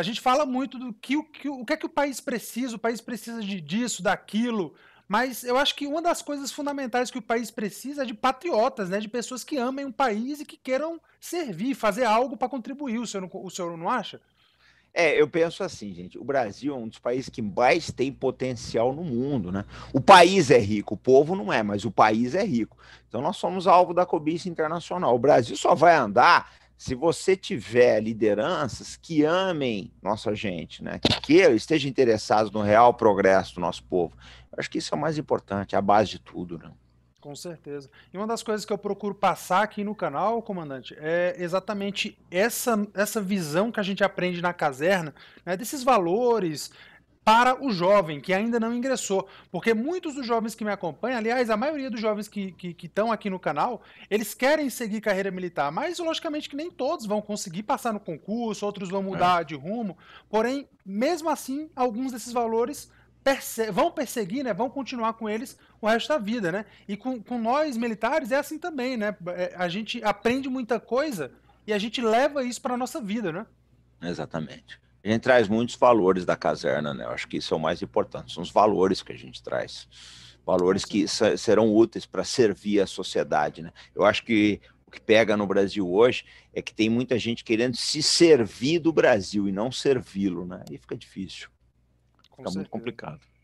A gente fala muito do que é que o país precisa, disso, daquilo, mas eu acho que uma das coisas fundamentais que o país precisa é de patriotas, né? De pessoas que amem um país e que queiram servir, fazer algo para contribuir, o senhor não acha? É, eu penso assim, gente, o Brasil é um dos países que mais tem potencial no mundo, né? O país é rico, o povo não é, mas o país é rico. Então nós somos alvo da cobiça internacional. O Brasil só vai andar se você tiver lideranças que amem nossa gente, né? Que queiram, estejam interessados no real progresso do nosso povo. Eu acho que isso é o mais importante, é a base de tudo, né? Com certeza. E uma das coisas que eu procuro passar aqui no canal, comandante, é exatamente essa visão que a gente aprende na caserna, né, desses valores para o jovem que ainda não ingressou. Porque muitos dos jovens que me acompanham, aliás, a maioria dos jovens que estão aqui no canal, eles querem seguir carreira militar, mas logicamente que nem todos vão conseguir passar no concurso, outros vão mudar de rumo. Porém, mesmo assim, alguns desses valores vão perseguir, né? Vão continuar com eles o resto da vida, né? E com nós militares é assim também, né? A gente aprende muita coisa e a gente leva isso para a nossa vida, né? Exatamente. A gente traz muitos valores da caserna, né? Eu acho que isso é o mais importante, são os valores que a gente traz. Valores que serão úteis para servir a sociedade, né? Eu acho que o que pega no Brasil hoje é que tem muita gente querendo se servir do Brasil e não servi-lo, né? E fica difícil. Fica muito complicado.